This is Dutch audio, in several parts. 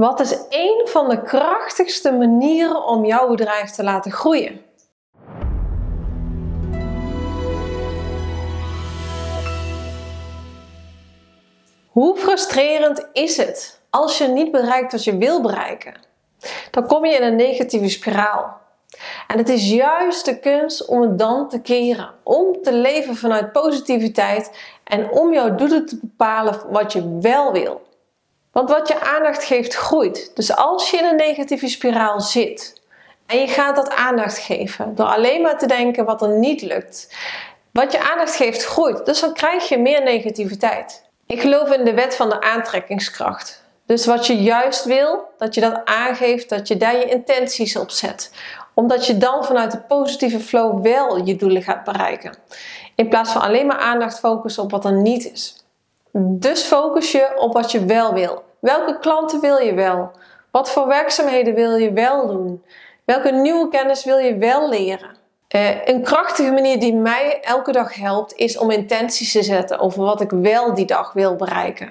Wat is één van de krachtigste manieren om jouw bedrijf te laten groeien? Hoe frustrerend is het als je niet bereikt wat je wil bereiken? Dan kom je in een negatieve spiraal. En het is juist de kunst om het dan te keren, om te leven vanuit positiviteit en om jouw doelen te bepalen wat je wel wil. Want wat je aandacht geeft groeit. Dus als je in een negatieve spiraal zit en je gaat dat aandacht geven door alleen maar te denken wat er niet lukt. Wat je aandacht geeft groeit, dus dan krijg je meer negativiteit. Ik geloof in de wet van de aantrekkingskracht. Dus wat je juist wil, dat je dat aangeeft, dat je daar je intenties op zet. Omdat je dan vanuit de positieve flow wel je doelen gaat bereiken. In plaats van alleen maar aandacht focussen op wat er niet is. Dus focus je op wat je wel wil. Welke klanten wil je wel? Wat voor werkzaamheden wil je wel doen? Welke nieuwe kennis wil je wel leren? Een krachtige manier die mij elke dag helpt is om intenties te zetten over wat ik wel die dag wil bereiken.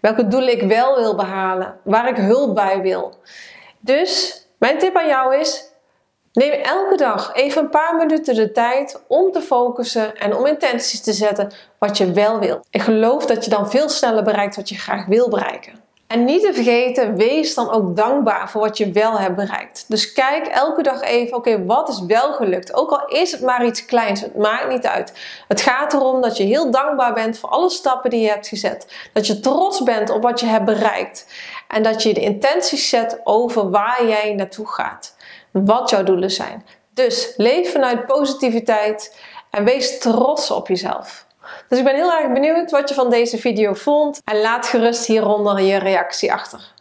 Welke doelen ik wel wil behalen, waar ik hulp bij wil. Dus mijn tip aan jou is, neem elke dag even een paar minuten de tijd om te focussen en om intenties te zetten wat je wel wil. Ik geloof dat je dan veel sneller bereikt wat je graag wil bereiken. En niet te vergeten, wees dan ook dankbaar voor wat je wel hebt bereikt. Dus kijk elke dag even, oké, wat is wel gelukt? Ook al is het maar iets kleins, het maakt niet uit. Het gaat erom dat je heel dankbaar bent voor alle stappen die je hebt gezet. Dat je trots bent op wat je hebt bereikt. En dat je de intenties zet over waar jij naartoe gaat. Wat jouw doelen zijn. Dus leef vanuit positiviteit en wees trots op jezelf. Dus ik ben heel erg benieuwd wat je van deze video vond en laat gerust hieronder je reactie achter.